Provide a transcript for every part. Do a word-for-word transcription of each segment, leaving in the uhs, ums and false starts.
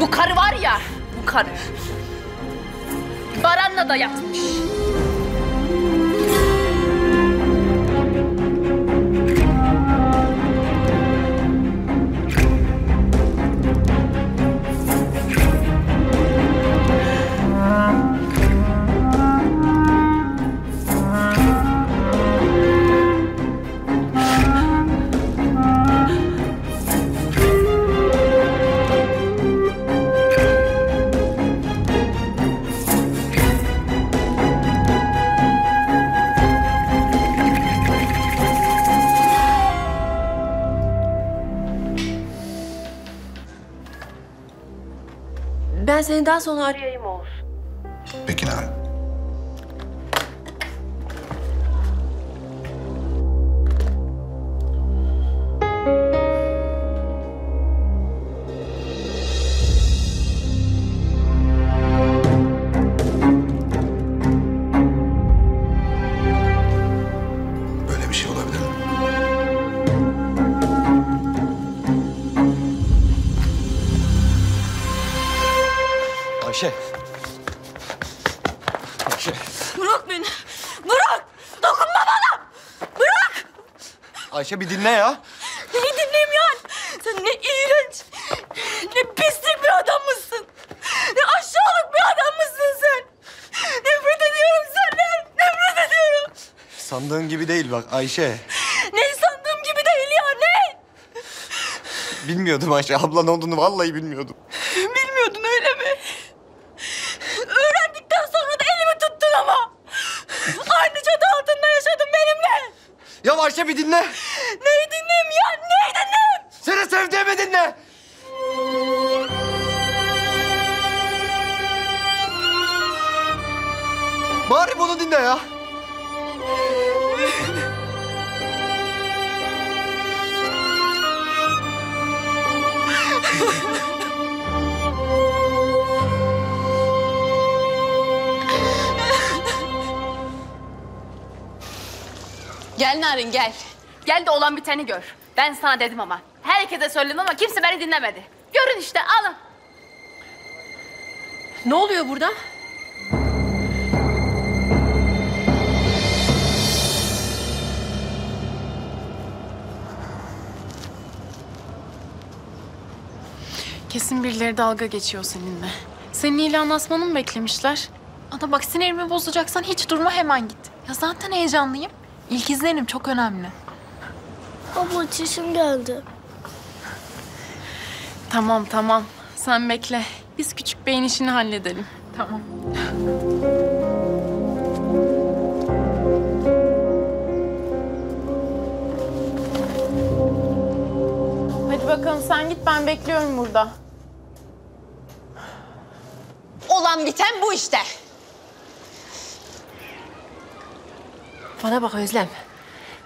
Bu karı var ya, bu karı. Baran'la da yatmış. Ben seni daha sonra arayayım Oğuz. Peki Narin. Böyle bir şey olabilir mi? Ayşe. Ayşe. Bırak beni. Bırak. Dokunma bana. Bırak. Ayşe bir dinle ya. Neyi dinleyeyim ya? Sen ne iğrenç, ne pislik bir adam mısın? Ne aşağılık bir adam mısın sen? Nefret ediyorum senden. Nefret ediyorum. Sandığın gibi değil bak Ayşe. Ne sandığım gibi değil ya? Ne? Bilmiyordum Ayşe. Ablan olduğunu vallahi bilmiyordum. Ayşe bir dinle. Neyi dinleyeyim ya? Neyi dinleyeyim? Seni sevdiğimi dinle. Bari bunu dinle ya. Gel Narin gel. Gel de olan biteni gör. Ben sana dedim ama. Herkese söyledim ama kimse beni dinlemedi. Görün işte alın. Ne oluyor burada? Kesin birileri dalga geçiyor seninle. Senin ilan asmanı mı beklemişler? Ana bak sinirimi bozacaksan hiç durma hemen git. Ya zaten heyecanlıyım. İlk izlenim çok önemli. Abla çişim geldi. Tamam tamam. Sen bekle. Biz küçük beyin işini halledelim. Tamam. Hadi bakalım sen git ben bekliyorum burada. Olan biten bu işte. Bana bak Özlem,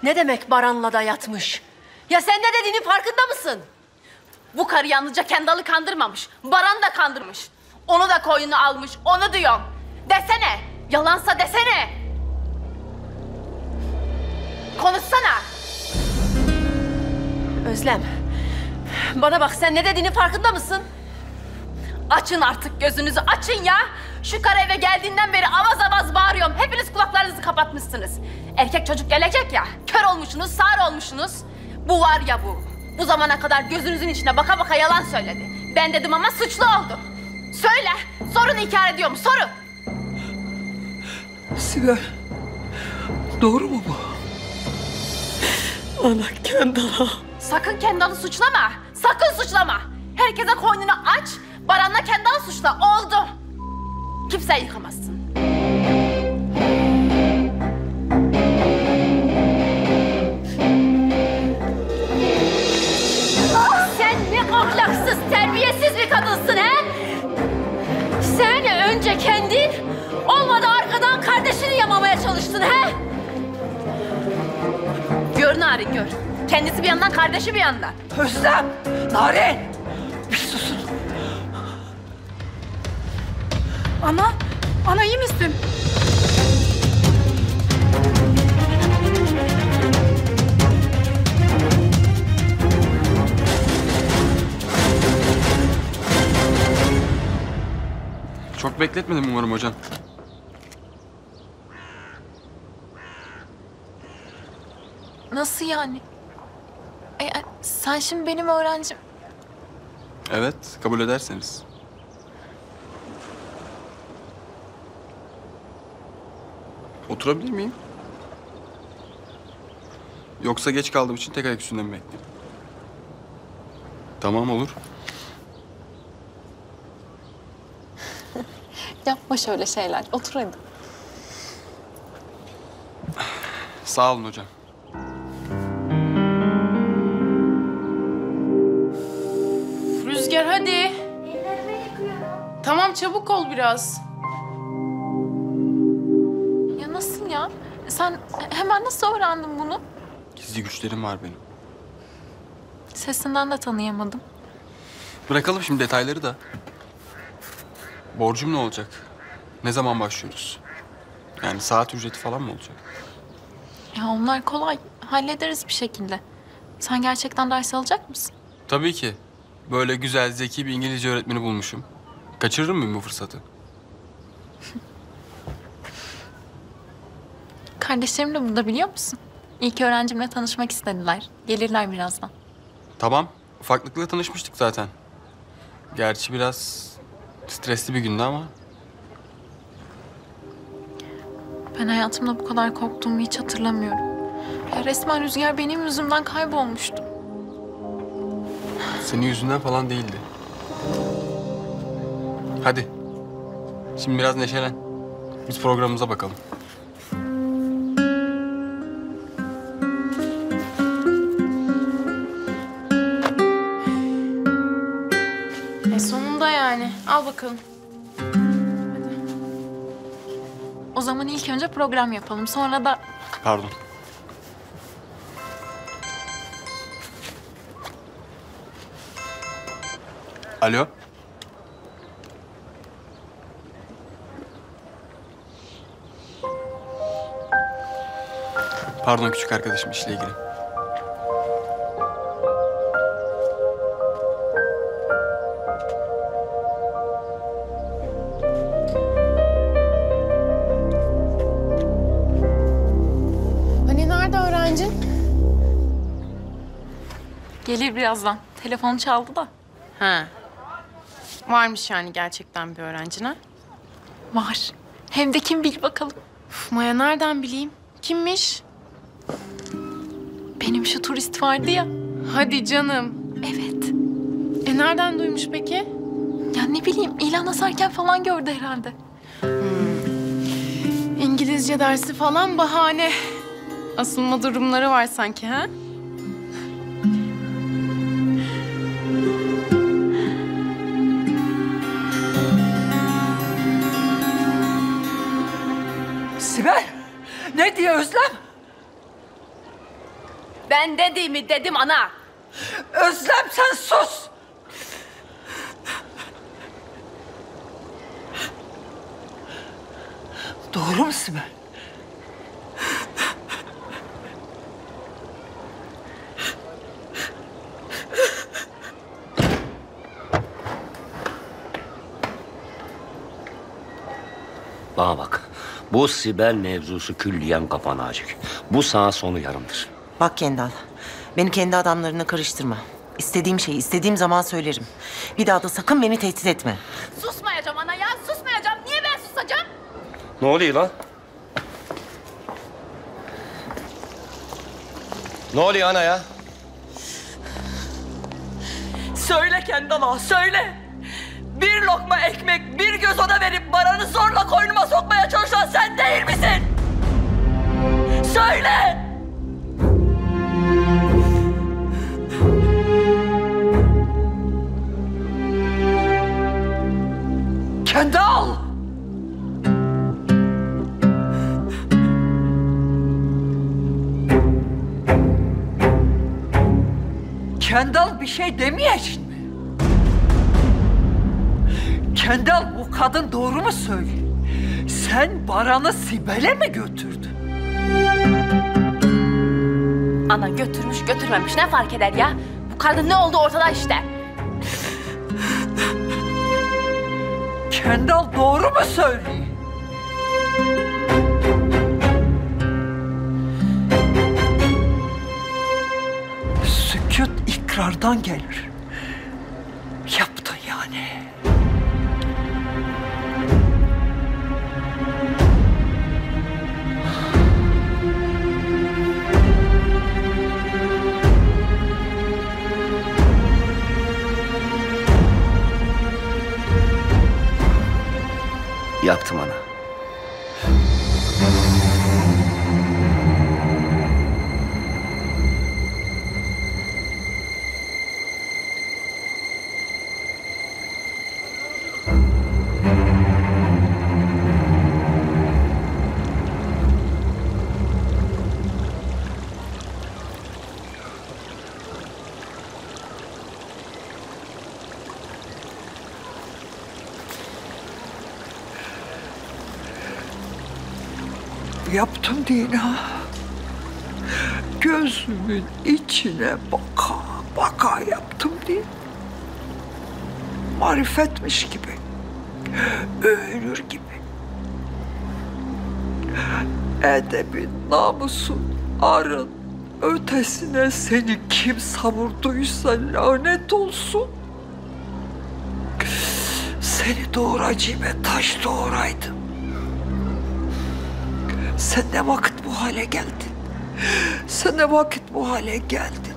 ne demek Baran'la da yatmış? Ya sen ne dediğinin farkında mısın? Bu karı yalnızca Kendal'ı kandırmamış, Baran da kandırmış. Onu da koyunu almış, onu diyorum. Desene, yalansa desene. Konuşsana. Özlem, bana bak sen ne dediğinin farkında mısın? Açın artık gözünüzü, açın ya. Şu karı eve geldiğinden beri avaz avaz bağırıyorum. Hepiniz kulaklarınızı kapatmışsınız. Erkek çocuk gelecek ya. Kör olmuşsunuz, sağır olmuşsunuz. Bu var ya bu. Bu zamana kadar gözünüzün içine baka baka yalan söyledi. Ben dedim ama suçlu oldu. Söyle, sorun inkar ediyorum, sorun. Sibel, doğru mu bu? Ana Kendal'a. Sakın Kendal'ı suçlama, sakın suçlama. Herkese koynunu aç, Baran'la Kendal suçla, oldu. Kimse yıkamazsın. Ah! Sen ne ahlaksız, terbiyesiz bir kadınsın he? Sen önce kendin, olmadı arkadan kardeşini yamamaya çalıştın he? Gör Narin gör. Kendisi bir yandan, kardeşi bir yandan. Özlem, Narin, bir susun. Ana, ana iyi misin? Çok bekletmedim umarım hocam. Nasıl yani? E, sen şimdi benim öğrencim... Evet, kabul ederseniz. Oturabilir miyim? Yoksa geç kaldığım için tek ayak üstünde mi bekleyeyim? Tamam, olur. Yapma şöyle şeyler. Otur hadi. Sağ olun hocam. Rüzgar hadi. Ellerime yıkıyorum. Tamam, çabuk ol biraz. Ya nasıl ya? Sen hemen nasıl öğrendin bunu? Gizli güçlerim var benim. Sesinden de tanıyamadım. Bırakalım şimdi detayları da. Borcum ne olacak? Ne zaman başlıyoruz? Yani saat ücreti falan mı olacak? Ya onlar kolay. Hallederiz bir şekilde. Sen gerçekten ders alacak mısın? Tabii ki. Böyle güzel, zeki bir İngilizce öğretmeni bulmuşum. Kaçırır mıyım bu fırsatı? Kardeşlerim de burada biliyor musun? İlk öğrencimle tanışmak istediler. Gelirler birazdan. Tamam. Ufaklıkla tanışmıştık zaten. Gerçi biraz stresli bir gündü ama. Ben hayatımda bu kadar korktuğumu hiç hatırlamıyorum. Ya resmen Rüzgar benim yüzümden kaybolmuştu. Senin yüzünden falan değildi. Hadi. Şimdi biraz neşelen. Biz programımıza bakalım. Al bakalım. Hadi. O zaman ilk önce program yapalım. Sonra da... Pardon. Alo. Pardon küçük arkadaşım, işle ilgili. Gelir birazdan. Telefonu çaldı da. Ha. Varmış yani gerçekten bir öğrencine. Var. Hem de kim bil bakalım. Uf, Maya nereden bileyim? Kimmiş? Benim şu turist vardı ya. Hadi canım. Evet. E nereden duymuş peki? Ya ne bileyim, ilan asarken falan gördü herhalde. Hmm. İngilizce dersi falan bahane. Asılma durumları var sanki ha? Sibel, ne diyor Özlem? Ben dediğimi dedim ana. Özlem sen sus. Doğru mu Sibel? Bana bak. Bu Sibel mevzusu külliyen kapanacak. Bu sana sonu yarımdır. Bak Kendal, beni kendi adamlarına karıştırma. İstediğim şeyi istediğim zaman söylerim. Bir daha da sakın beni tehdit etme. Susmayacağım ana ya, susmayacağım. Niye ben susacağım? Ne oluyor lan? Ne oluyor ana ya? Söyle Kendal'a, söyle. Bir lokma ekmek, bir göz oda verip Baran'ı zorla koynuma sokmaya çalışan sen değil misin? Söyle! Kendal! Kendal bir şey demeyecek. Kendal, bu kadın doğru mu söylüyor? Sen Baran'ı Sibel'e mi götürdün? Ana götürmüş götürmemiş ne fark eder ya? Bu kadın ne oldu ortada işte. Kendal doğru mu söylüyor? Sükût ikrardan gelir. Yaptın yani. Yaptım ana. Yaptım değil ha. Gözümün içine baka baka yaptım değil. Marifetmiş gibi. Övünür gibi. Edebin, namusun, arın ötesine seni kim savurduysa lanet olsun. Seni doğuracağıma taş doğuraydım. Sen ne vakit bu hale geldin? Sen ne vakit bu hale geldin?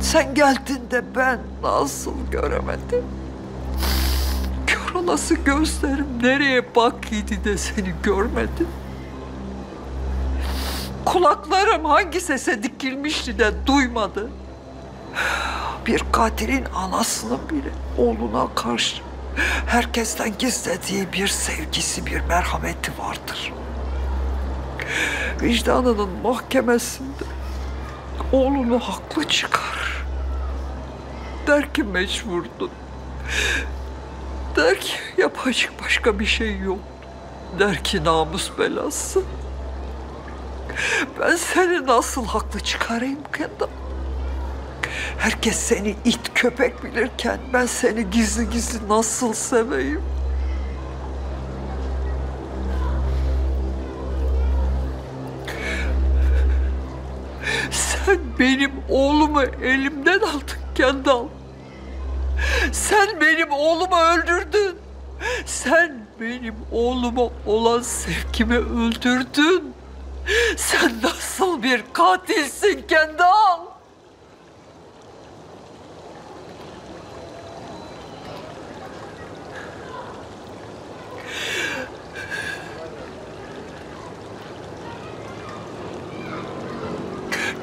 Sen geldin de ben nasıl göremedim? Kör olası gözlerim nereye bakıyordu de seni görmedim? Kulaklarım hangi sese dikilmişti de duymadı? Bir katilin anasının bile oğluna karşı herkesten gizlediği bir sevgisi, bir merhameti vardır. Vicdanının mahkemesinde oğlunu haklı çıkar. Der ki mecburdun. Der ki yapacak başka bir şey yok. Der ki namus belası. Ben seni nasıl haklı çıkarayım Kendal? Herkes seni it köpek bilirken ben seni gizli gizli nasıl seveyim? Sen benim oğlumu elimden aldın Kendal. Sen benim oğlumu öldürdün. Sen benim oğluma olan sevgimi öldürdün. Sen nasıl bir katilsin Kendal?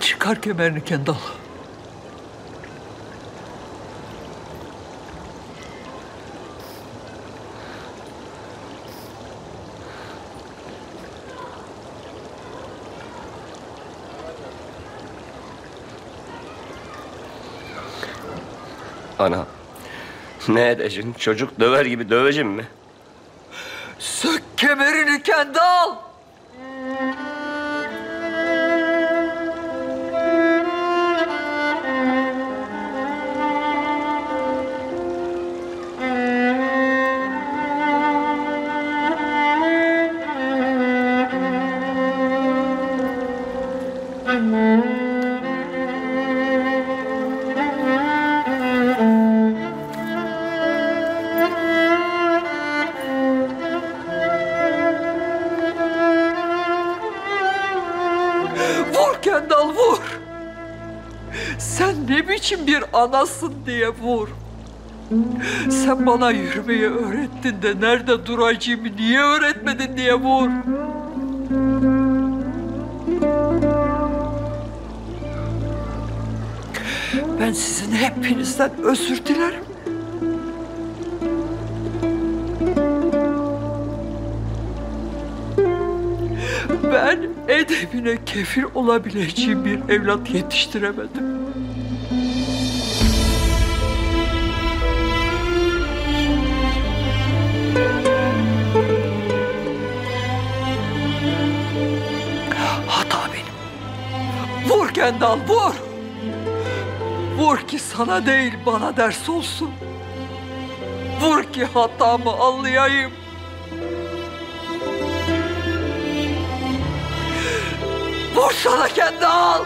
Çıkar kemerini Kendal. Ana, ne edeceğim? Çocuk döver gibi döveceğim mi? Sök kemerini Kendal! Bir anasın diye vur. Sen bana yürümeyi öğrettin de nerede duracağımı niye öğretmedin diye vur. Ben sizin hepinizden özür dilerim. Ben edebine kefil olabileceğim bir evlat yetiştiremedim. Kendal vur! Vur ki sana değil bana ders olsun. vur ki hatamı anlayayım. Vursana Kendal!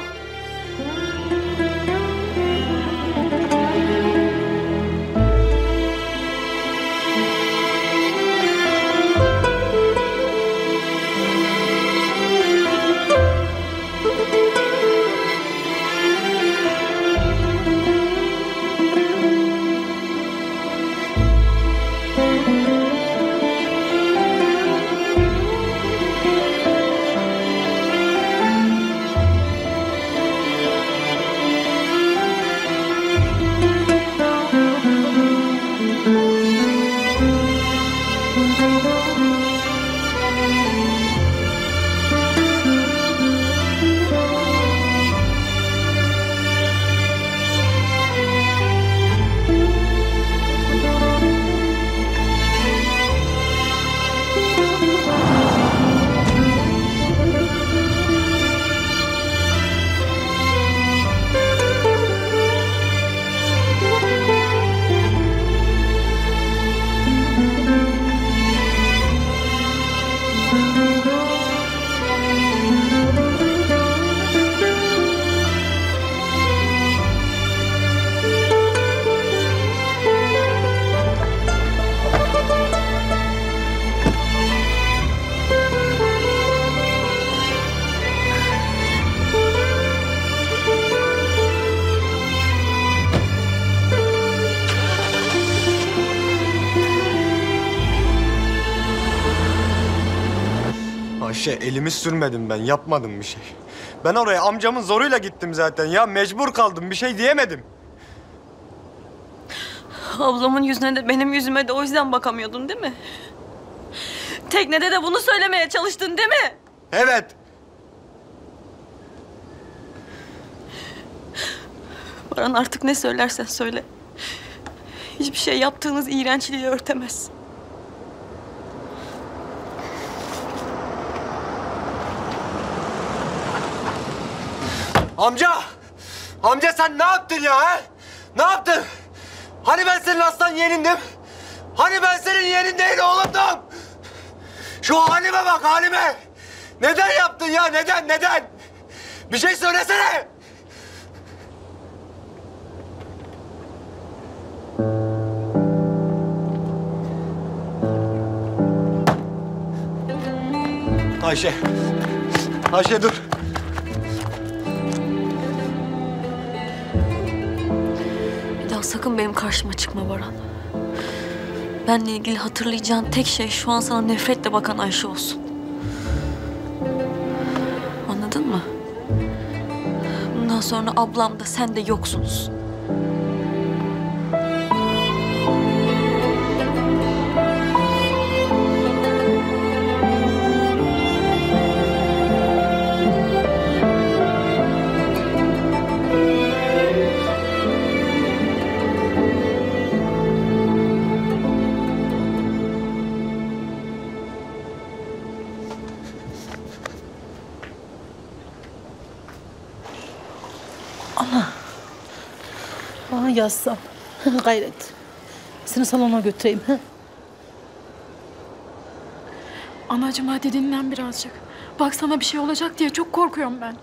Ayşe, elimi sürmedim ben, yapmadım bir şey. Ben oraya amcamın zoruyla gittim zaten ya, mecbur kaldım, bir şey diyemedim. Ablamın yüzüne de benim yüzüme de o yüzden bakamıyordun değil mi? Teknede de bunu söylemeye çalıştın değil mi? Evet. Baran, artık ne söylersen söyle. Hiçbir şey yaptığınız iğrençliği örtemez. Amca! Amca sen ne yaptın ya he? Ne yaptın? Hani ben senin aslan yeğenindim? Hani ben senin yeğenin değil oğlumdum? Şu halime bak, halime! Neden yaptın ya? Neden? Neden? Bir şey söylesene! Ayşe! Ayşe dur! Sakın benim karşıma çıkma Baran. Benle ilgili hatırlayacağın tek şey şu an sana nefretle bakan Ayşe olsun. Anladın mı? Bundan sonra ablam da sen de yoksunuz. Yazsam. Gayret. Seni salona götüreyim. Anacığım hadi dinlen birazcık. Bak sana bir şey olacak diye çok korkuyorum ben.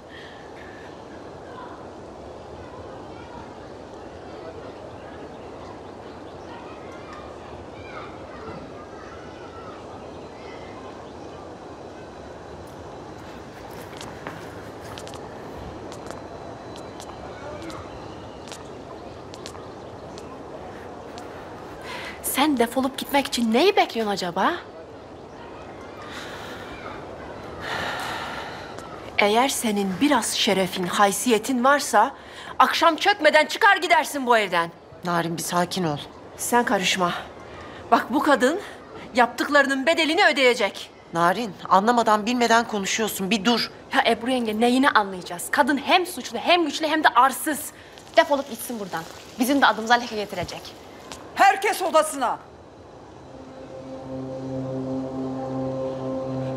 Sen defolup gitmek için neyi bekliyorsun acaba? Eğer senin biraz şerefin, haysiyetin varsa akşam çökmeden çıkar gidersin bu evden. Narin bir sakin ol. Sen karışma. Bak bu kadın yaptıklarının bedelini ödeyecek. Narin anlamadan bilmeden konuşuyorsun. Bir dur. Ya Ebru yenge neyini anlayacağız? Kadın hem suçlu hem güçlü hem de arsız. Defolup gitsin buradan. Bizim de adımıza leke getirecek. Herkes odasına.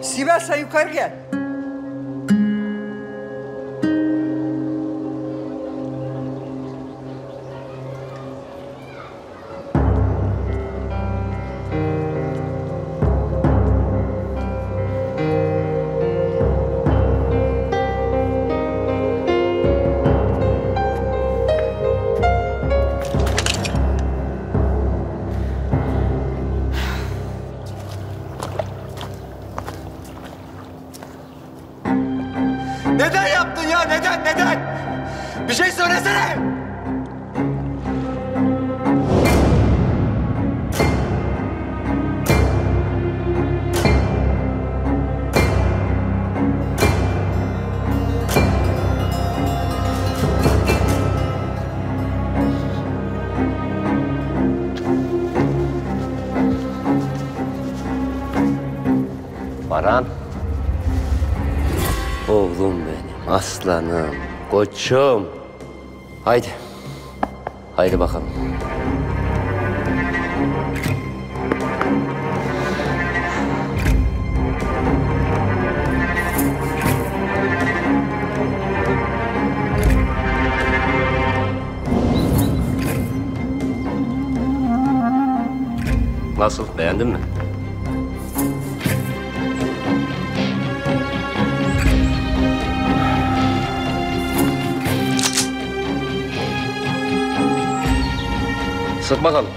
Sibel sen yukarı gel. Neden yaptın ya? Neden? Neden? Bir şey söylesene! Baran. Oğlum benim, aslanım, koçum. Haydi. Haydi bakalım. Nasıl, beğendin mi? Sık bakalım.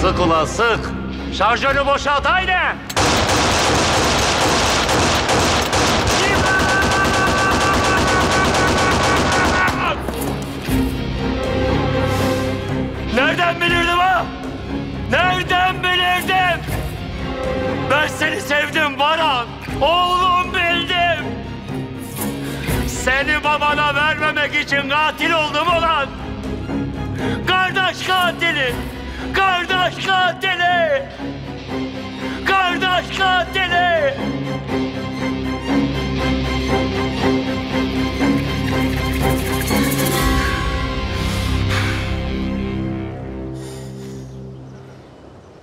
Sık ulan sık. Şarjörü boşalt haydi. Nereden bilirdim ha? Nereden bilirdim? Ben seni sevdim Baran, oğlum bildim. Seni babana vermemek için katil oldum ulan. Kardeş katili, kardeş katili, kardeş katili.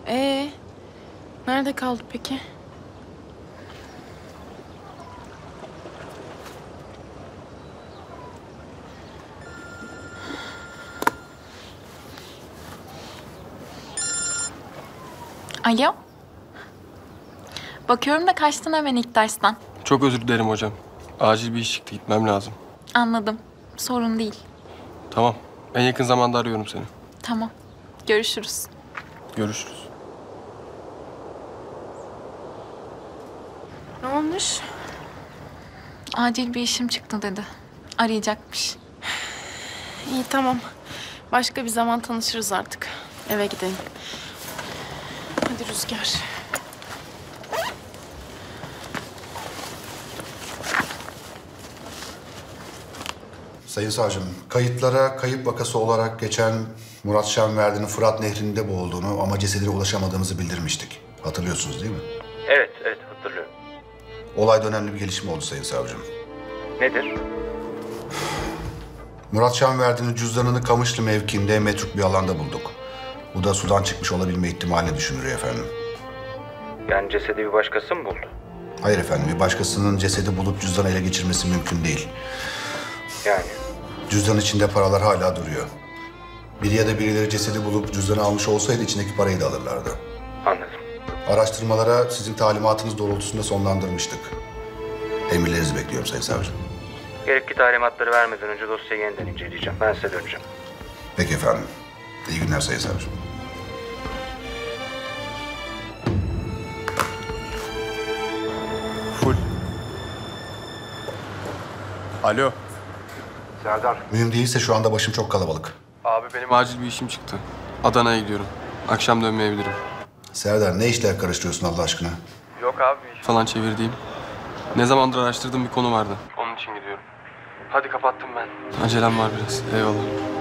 Ee? Nerede kaldı peki? Alo. Bakıyorum da kaçtın hemen ilk dersten. Çok özür dilerim hocam. Acil bir iş çıktı, gitmem lazım. Anladım. Sorun değil. Tamam. En yakın zamanda arıyorum seni. Tamam. Görüşürüz. Görüşürüz. Ne olmuş? Acil bir işim çıktı dedi. Arayacakmış. İyi tamam. Başka bir zaman tanışırız artık. Eve gidelim. Hadi Rüzgar. Sayın savcım, kayıtlara kayıp vakası olarak geçen Murat Şenverdi'nin Fırat Nehri'nde boğulduğunu ama cesedine ulaşamadığımızı bildirmiştik. Hatırlıyorsunuz değil mi? Evet, evet hatırlıyorum. Olayda önemli bir gelişme oldu Sayın Savcım. Nedir? Murat Şenverdi'nin cüzdanını Kamışlı mevkiinde metruk bir alanda bulduk. Bu da sudan çıkmış olabilme ihtimalini düşündürüyor efendim. Yani cesedi bir başkası mı buldu? Hayır efendim, bir başkasının cesedi bulup cüzdanı ele geçirmesi mümkün değil. Yani? Cüzdan içinde paralar hala duruyor. Biri ya da birileri cesedi bulup cüzdanı almış olsaydı içindeki parayı da alırlardı. Anladım. Araştırmalara sizin talimatınız doğrultusunda sonlandırmıştık. Emirlerinizi bekliyorum Sayın Savcım. Gerekli talimatları vermeden önce dosyayı yeniden inceleyeceğim. Ben size döneceğim. Peki efendim. İyi günler Sayın Savcım. Full. Alo. Serdar. Mühim değilse şu anda başım çok kalabalık. Abi benim acil bir işim çıktı. Adana'ya gidiyorum. Akşam dönmeyebilirim. Serdar, ne işler karıştırıyorsun Allah aşkına? Yok abi. Falan çevirdiğim. Ne zamandır araştırdığım bir konu vardı. Onun için gidiyorum. Hadi kapattım ben. Acelem var biraz. Eyvallah.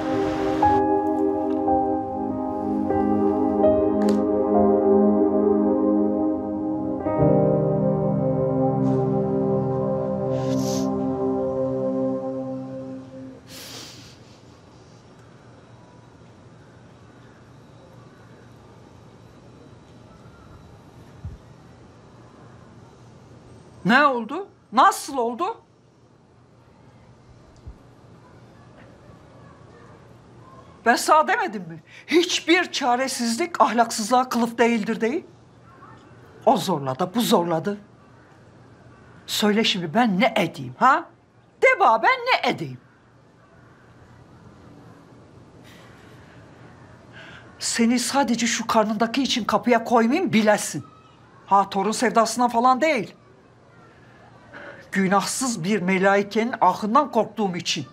Ne oldu? Nasıl oldu? Ben sana demedim mi? Hiçbir çaresizlik ahlaksızlığa kılıf değildir değil. O zorladı, bu zorladı. Söyle şimdi ben ne edeyim ha? Deba ben ne edeyim? Seni sadece şu karnındaki için kapıya koymayayım bilesin. Ha, torun sevdasına falan değil. Günahsız bir melaikenin ahından korktuğum için.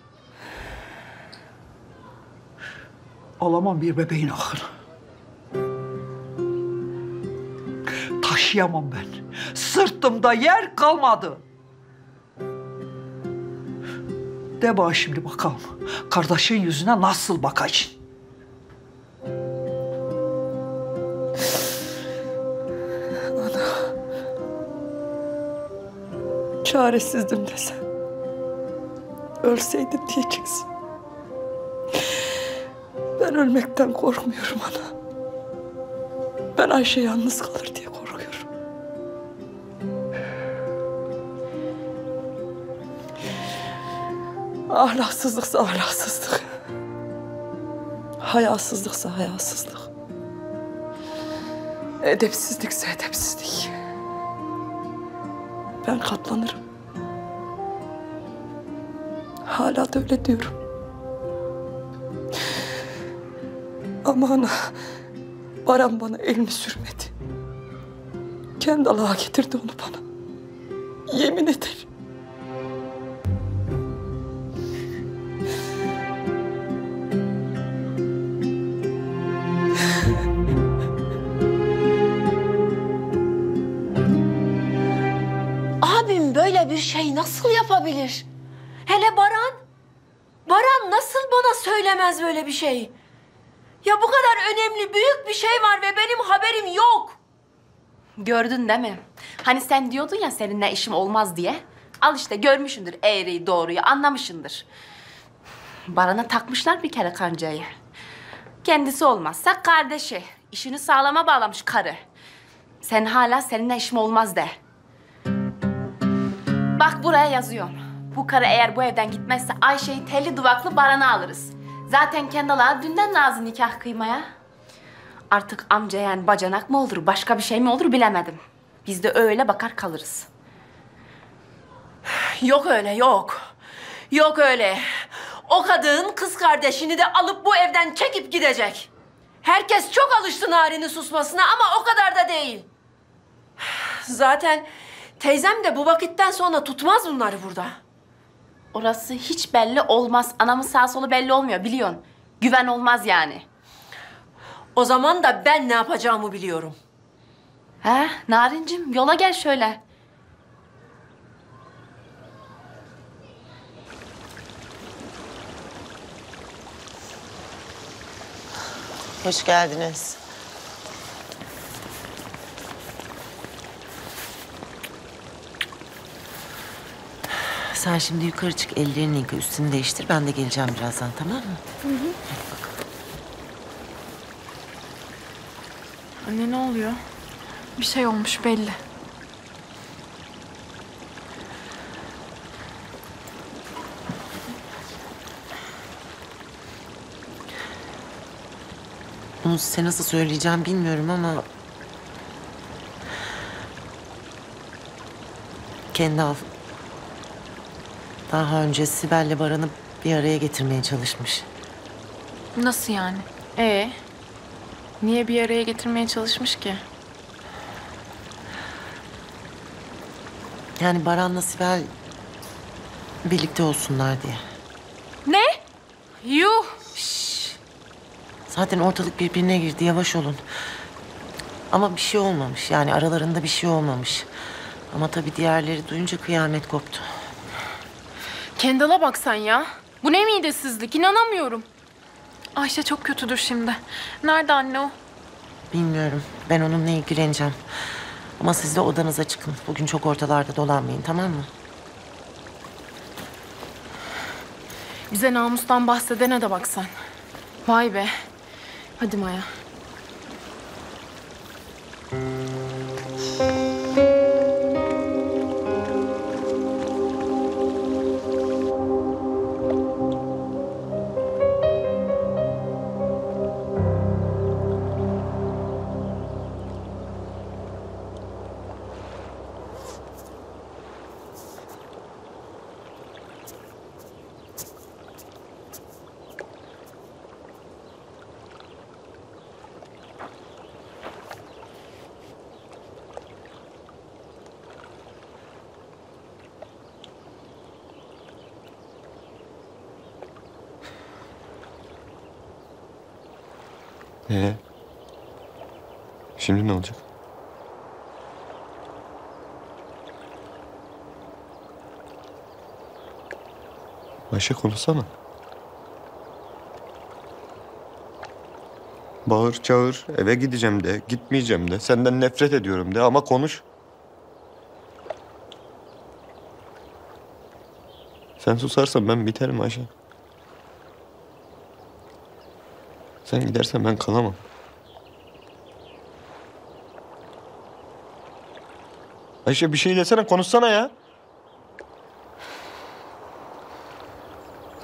Alamam bir bebeğin ahını. Taşıyamam ben. Sırtımda yer kalmadı. De bana şimdi bakalım. Kardeşin yüzüne nasıl bakacağım? Çaresizdim desem, ölseydim diyeceksin. Ben ölmekten korkmuyorum ana. Ben Ayşe yalnız kalır diye korkuyorum. Ahlaksızlıksa ahlaksızlık, hayasızlıksa hayasızlık, edepsizlikse edepsizlik. Ben katlanırım. Hala da öyle diyorum. Ama ana, Baran bana elini sürmedi. Kendal Agha getirdi onu bana. Yemin ederim. Böyle bir şey nasıl yapabilir? Hele Baran, Baran nasıl bana söylemez böyle bir şey? Ya bu kadar önemli, büyük bir şey var ve benim haberim yok. Gördün değil mi? Hani sen diyordun ya seninle işim olmaz diye. Al işte görmüşsündür eğriyi doğruyu, anlamışsındır. Baran'a takmışlar bir kere kancayı. Kendisi olmazsa kardeşi, işini sağlama bağlamış karı. Sen hala seninle işim olmaz de. Bak buraya yazıyorum. Bu karı eğer bu evden gitmezse Ayşe'yi telli duvaklı Baran'a alırız. Zaten Kendal Agha dünden lazım nikah kıymaya. Artık amca yani bacanak mı olur, başka bir şey mi olur bilemedim. Biz de öyle bakar kalırız. Yok öyle, yok. Yok öyle. O kadın kız kardeşini de alıp bu evden çekip gidecek. Herkes çok alıştı Narin'in susmasına ama o kadar da değil. Zaten... Teyzem de bu vakitten sonra tutmaz bunları burada. Orası hiç belli olmaz. Anamın sağ solu belli olmuyor biliyorsun. Güven olmaz yani. O zaman da ben ne yapacağımı biliyorum. He Narincim yola gel şöyle. Hoş geldiniz. Sen şimdi yukarı çık, ellerini yıka, üstünü değiştir. Ben de geleceğim birazdan, tamam mı? Hı hı. Hadi bakalım. Anne ne oluyor? Bir şey olmuş belli. Bunu size nasıl söyleyeceğim bilmiyorum ama... Kendal... Daha önce Sibel'le Baran'ı bir araya getirmeye çalışmış. Nasıl yani? Ee, niye bir araya getirmeye çalışmış ki? Yani Baran'la Sibel birlikte olsunlar diye. Ne? Yuh! Şşş. Zaten ortalık birbirine girdi, yavaş olun. Ama bir şey olmamış, yani aralarında bir şey olmamış. Ama tabii diğerleri duyunca kıyamet koptu. Kendal'a bak sen ya. Bu ne midesizlik? İnanamıyorum. Ayşe çok kötüdür şimdi. Nerede anne o? Bilmiyorum. Ben onunla ilgileneceğim. Ama siz de odanıza çıkın. Bugün çok ortalarda dolanmayın, tamam mı? Bize namustan bahsedene de bak sen. Vay be. Hadi Maya. Ee? Şimdi ne olacak? Ayşe konuşsana. Bağır çağır, eve gideceğim de, gitmeyeceğim de, senden nefret ediyorum de ama konuş. Sen susarsan ben biterim Ayşe. Sen gidersen ben kalamam. Ayşe bir şey desene, konuşsana ya.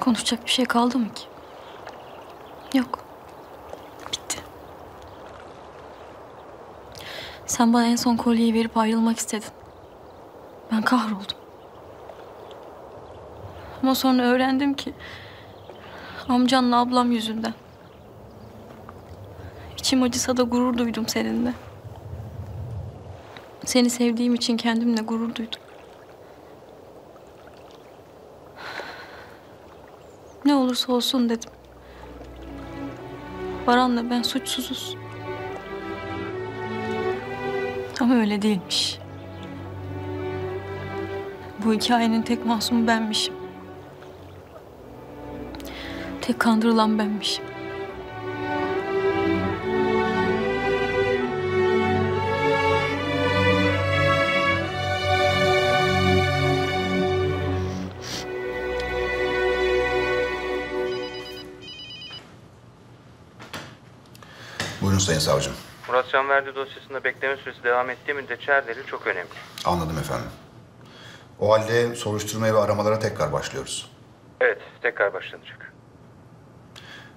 Konuşacak bir şey kaldı mı ki? Yok. Bitti. Sen bana en son kolyeyi verip ayrılmak istedin. Ben kahroldum. Ama sonra öğrendim ki amcanla ablam yüzünden. İçim acısa da gurur duydum seninle. Seni sevdiğim için kendimle gurur duydum. Ne olursa olsun dedim. Baran'la ben suçsuzuz. Ama öyle değilmiş. Bu hikayenin tek masumu benmişim. Tek kandırılan benmişim. Sayın savcım. Murat Canverdi dosyasında bekleme süresi devam ettiği müddetçe her delil çok önemli. Anladım efendim. O halde soruşturmaya ve aramalara tekrar başlıyoruz. Evet, tekrar başlanacak.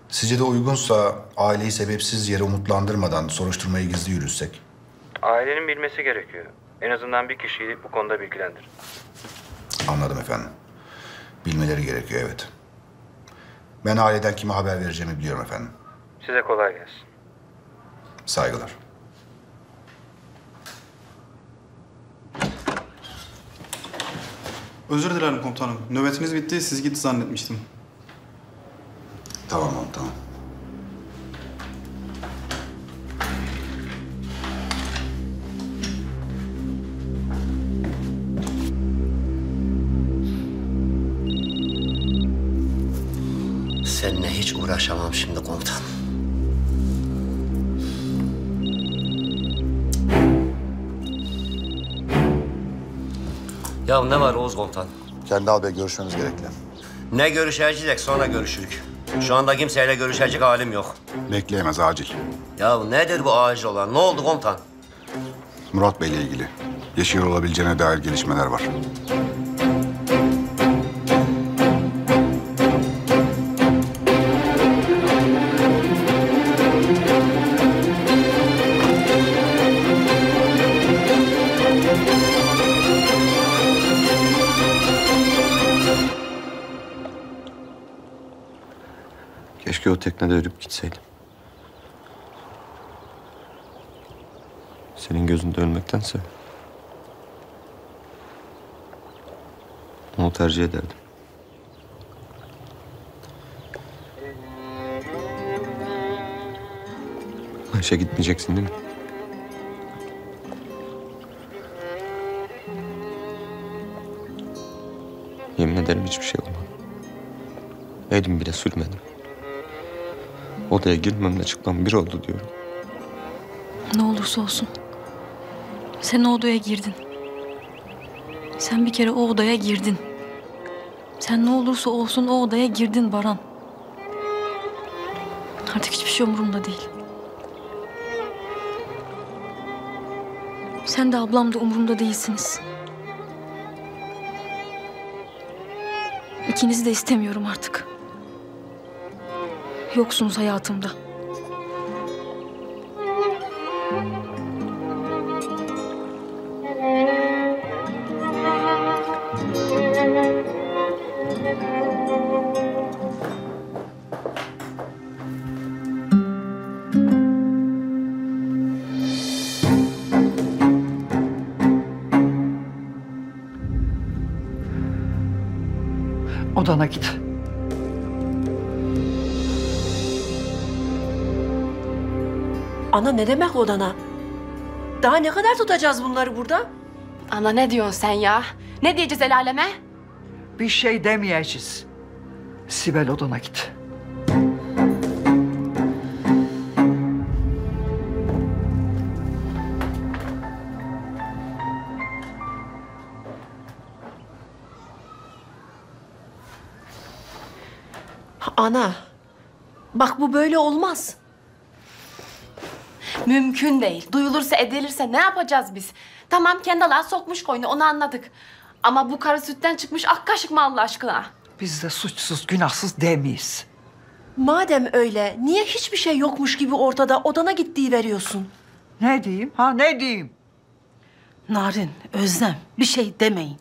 Sizce de uygunsa aileyi sebepsiz yere umutlandırmadan soruşturmayı gizli yürütsek? Ailenin bilmesi gerekiyor. En azından bir kişiyi bu konuda bilgilendir. Anladım efendim. Bilmeleri gerekiyor, evet. Ben aileden kime haber vereceğimi biliyorum efendim. Size kolay gelsin. Saygılar. Özür dilerim komutanım. Nöbetiniz bitti. Siz gitti zannetmiştim. Tamam oğlum, tamam. Seninle hiç uğraşamam şimdi komutanım. Ya ne var Oğuz komutan? Kendal Bey görüşmemiz gerekli. Ne görüşeceksek sonra görüşürük. Şu anda kimseyle görüşecek halim yok. Bekleyemez, acil. Ya nedir bu acil olan? Ne oldu komutan? Murat Bey'le ilgili yaşıyor olabileceğine dair gelişmeler var. Keşke o teknede ölüp gitseydim. Senin gözünde ölmektense onu tercih ederdim. Ayşe gitmeyeceksin değil mi? Yemin ederim hiçbir şey olmadı. Elim bile sürmedim. Odaya girmemle çıkmam bir oldu diyorum. Ne olursa olsun. Sen o odaya girdin. Sen bir kere o odaya girdin. Sen ne olursa olsun o odaya girdin Baran. Artık hiçbir şey umurumda değil. Sen de ablam da umurumda değilsiniz. İkinizi de istemiyorum artık. Yoksunuz hayatımda. Odana git. Ana ne demek odana? Daha ne kadar tutacağız bunları burada? Ana ne diyorsun sen ya? Ne diyeceğiz el aleme? Bir şey demeyeceğiz. Sibel odana git. Ana, bak bu böyle olmaz. Mümkün değil. Duyulursa edilirse ne yapacağız biz? Tamam Kendal Agha sokmuş koyunu, onu anladık. Ama bu karı sütten çıkmış ak kaşık mı Allah aşkına? Biz de suçsuz, günahsız demeyiz. Madem öyle, niye hiçbir şey yokmuş gibi ortada odana gittiği veriyorsun? Ne diyeyim, ha ne diyeyim? Narin, Özlem, bir şey demeyin.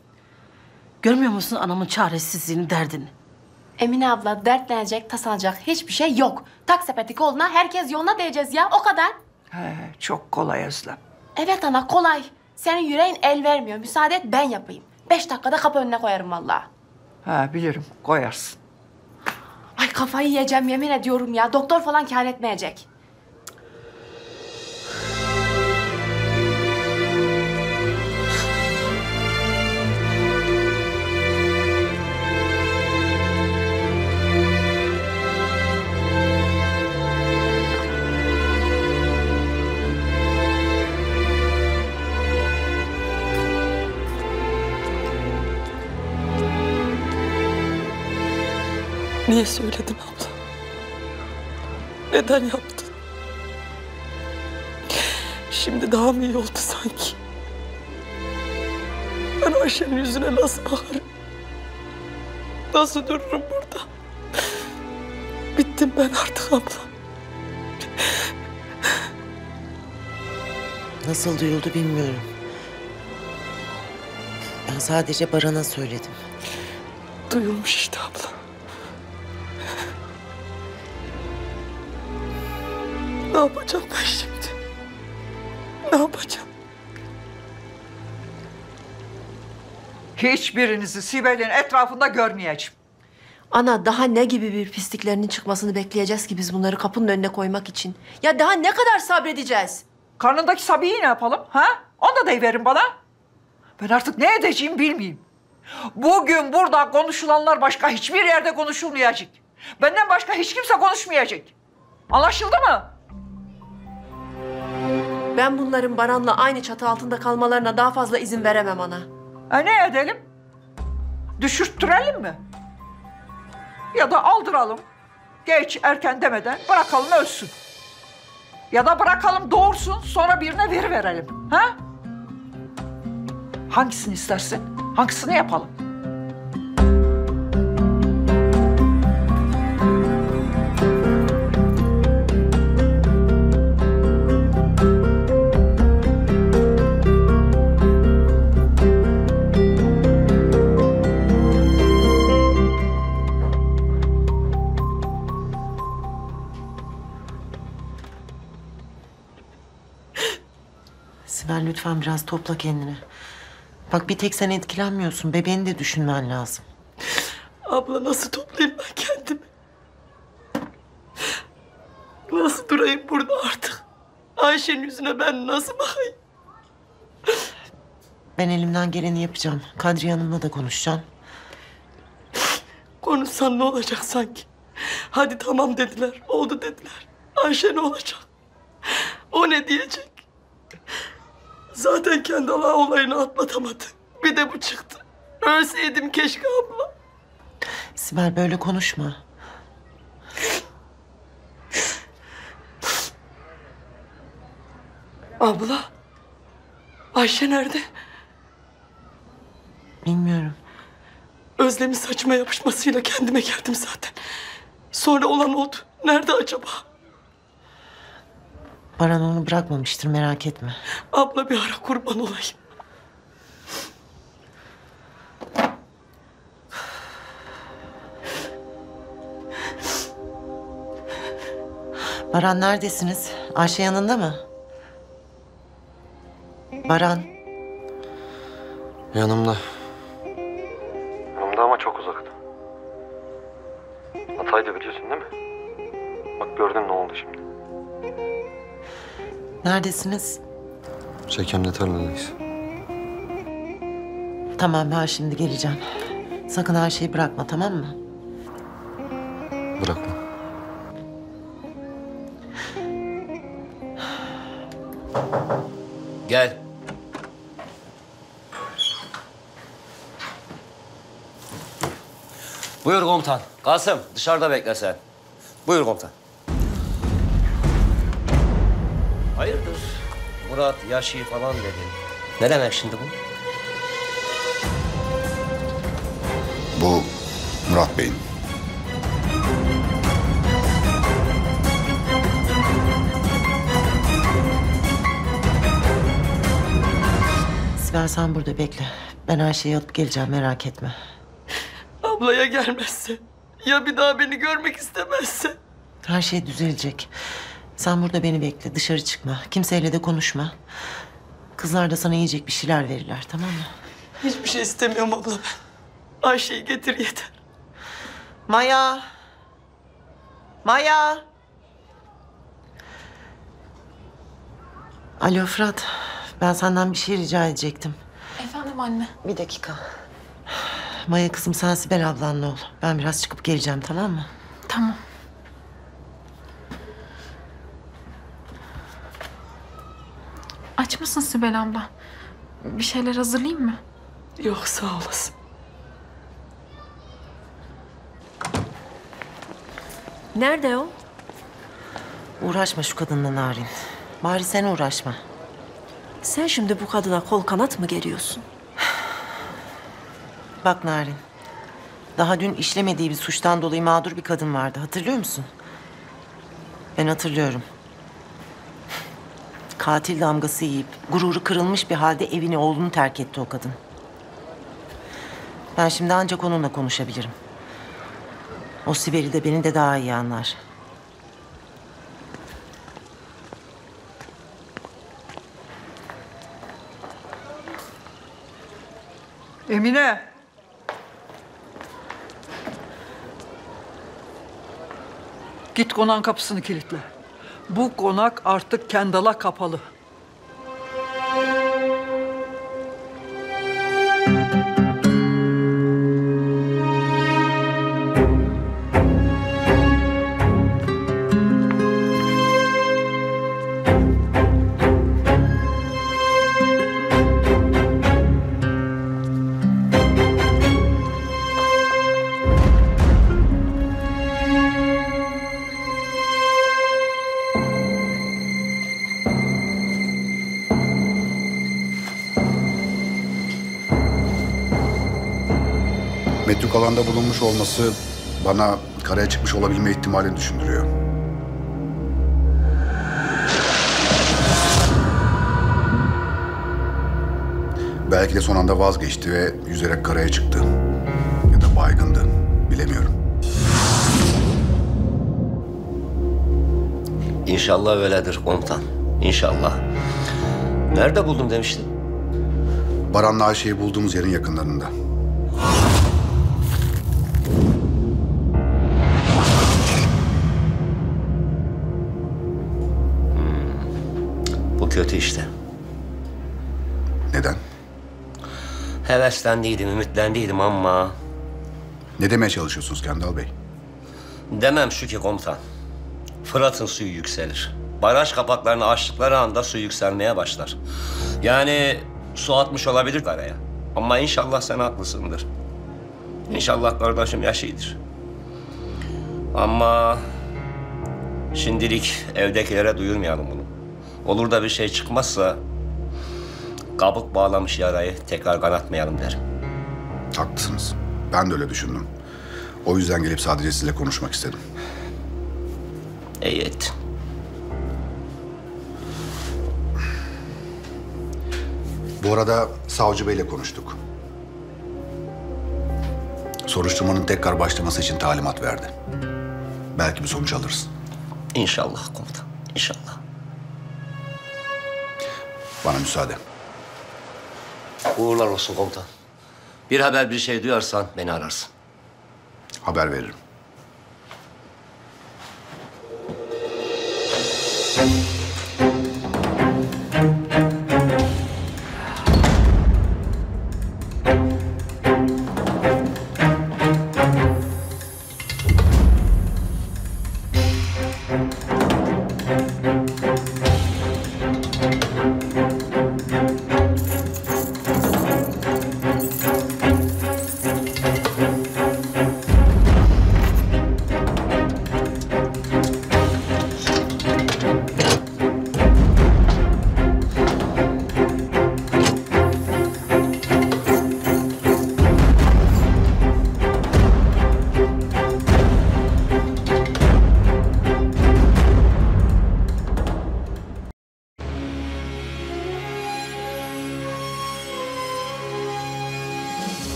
Görmüyor musun anamın çaresizliğini, derdini? Emine abla dertlenecek, tasanacak hiçbir şey yok. Tak sepeti koluna, herkes yoluna diyeceğiz ya, o kadar. He, çok kolay Özlem. Evet ana, kolay. Senin yüreğin el vermiyor, müsaade et ben yapayım. Beş dakikada kapı önüne koyarım vallahi. Ha bilirim, koyarsın. Ay kafayı yiyeceğim, yemin ediyorum ya. Doktor falan kâr etmeyecek. Niye söyledin abla? Neden yaptın? Şimdi daha mı iyi oldu sanki? Ben Ayşe'nin yüzüne nasıl bakarım? Nasıl dururum burada? Bittim ben artık abla. Nasıl duyuldu bilmiyorum. Ben sadece Baran'a söyledim. Duyulmuş işte abla. Ne yapacağım ben şimdi? Ne yapacağım? Hiçbirinizi Sibel'in etrafında görmeyeceğim. Ana daha ne gibi bir pisliklerinin çıkmasını bekleyeceğiz ki biz bunları kapının önüne koymak için? Ya daha ne kadar sabredeceğiz? Karnındaki Sabi'yi ne yapalım? Ha? Onu da deyiverin bana. Ben artık ne edeceğimi bilmeyeyim. Bugün burada konuşulanlar başka hiçbir yerde konuşulmayacak. Benden başka hiç kimse konuşmayacak. Anlaşıldı mı? Ben bunların Baran'la aynı çatı altında kalmalarına daha fazla izin veremem ana. E ne edelim? Düşürttürelim mi? Ya da aldıralım. Geç erken demeden bırakalım ölsün. Ya da bırakalım doğursun sonra birine veriverelim. Ha? Hangisini istersin? Hangisini yapalım? Lütfen biraz topla kendini. Bak bir tek sen etkilenmiyorsun. Bebeğini de düşünmen lazım. Abla nasıl toplayayım ben kendimi? Nasıl durayım burada artık? Ayşe'nin yüzüne ben nasıl bakayım? Ben elimden geleni yapacağım. Kadriye Hanım'la da konuşacağım. Konuşsan ne olacak sanki? Hadi tamam dediler, oldu dediler. Ayşe ne olacak? O ne diyecek? Zaten Kendal Agha olayını atlatamadı. Bir de bu çıktı. Ölseydim keşke abla. Sibel böyle konuşma. Abla. Ayşe nerede? Bilmiyorum. Özlem'in saçma yapışmasıyla kendime geldim zaten. Sonra olan oldu. Nerede acaba? Baran onu bırakmamıştır, merak etme. Abla bir ara kurban olayım. Baran neredesiniz? Ayşe yanında mı? Baran. Yanımda. Yanımda ama çok uzakta. Hatay'da biliyorsun değil mi? Bak gördün ne oldu şimdi. Neredesiniz? Çekemle tarladayız. Tamam, ben şimdi geleceğim. Sakın her şeyi bırakma, tamam mı? Bırakma. Gel. Buyur komutan. Kasım, dışarıda bekle sen. Buyur komutan. Hayırdır? Murat, Yaşi falan dedin. Ne demek şimdi bu? Bu Murat Bey'in. Sibel, sen burada bekle. Ben Ayşe'yi alıp geleceğim, merak etme. Ablaya gelmezse, ya bir daha beni görmek istemezse? Her şey düzelecek. Sen burada beni bekle, dışarı çıkma. Kimseyle de konuşma. Kızlar da sana yiyecek bir şeyler verirler, tamam mı? Hiçbir şey istemiyorum abla ben. Ayşe'yi getir yeter. Maya. Maya. Alo Fırat. Ben senden bir şey rica edecektim. Efendim anne. Bir dakika. Maya kızım, sen Sibel ablanla ol. Ben biraz çıkıp geleceğim, tamam mı? Tamam. Aç mısın Sibel abla? Bir şeyler hazırlayayım mı? Yok, sağ olasın. Nerede o? Uğraşma şu kadınla Narin. Bari sen uğraşma. Sen şimdi bu kadına kol kanat mı geriyorsun? Bak Narin, daha dün işlemediği bir suçtan dolayı mağdur bir kadın vardı. Hatırlıyor musun? Ben hatırlıyorum. Katil damgası yiyip gururu kırılmış bir halde evini, oğlunu terk etti o kadın. Ben şimdi ancak onunla konuşabilirim. O Sibel'i de beni de daha iyi anlar. Emine. Git konağın kapısını kilitle. Bu konak artık Kendal'a kapalı. Metruk alanda bulunmuş olması bana karaya çıkmış olabilme ihtimalini düşündürüyor. Belki de son anda vazgeçti ve yüzerek karaya çıktı. Ya da baygındı. Bilemiyorum. İnşallah öyledir komutan. İnşallah. Nerede buldum demiştin? Baran'la Ayşe'yi bulduğumuz yerin yakınlarında. Kötü işte. Neden? Heveslendiydim, ümitlendiydim ama... Ne demeye çalışıyorsunuz Kendal Bey? Demem şu ki komutan. Fırat'ın suyu yükselir. Baraj kapaklarını açtıkları anda su yükselmeye başlar. Yani su atmış olabilir karaya. Ama inşallah sen haklısındır. İnşallah kardeşim Yaşi'dir. Ama... Şimdilik evdekilere duyurmayalım bunu. Olur da bir şey çıkmazsa, kabuk bağlamış yarayı tekrar kanatmayalım derim. Haklısınız. Ben de öyle düşündüm. O yüzden gelip sadece sizinle konuşmak istedim. İyi ettin. Bu arada savcı beyle konuştuk. Soruşturmanın tekrar başlaması için talimat verdi. Belki bir sonuç alırız. İnşallah komutan, inşallah. Bana müsaade. Uğurlar olsun komutan. Bir haber bir şey duyarsan beni ararsın. Haber veririm.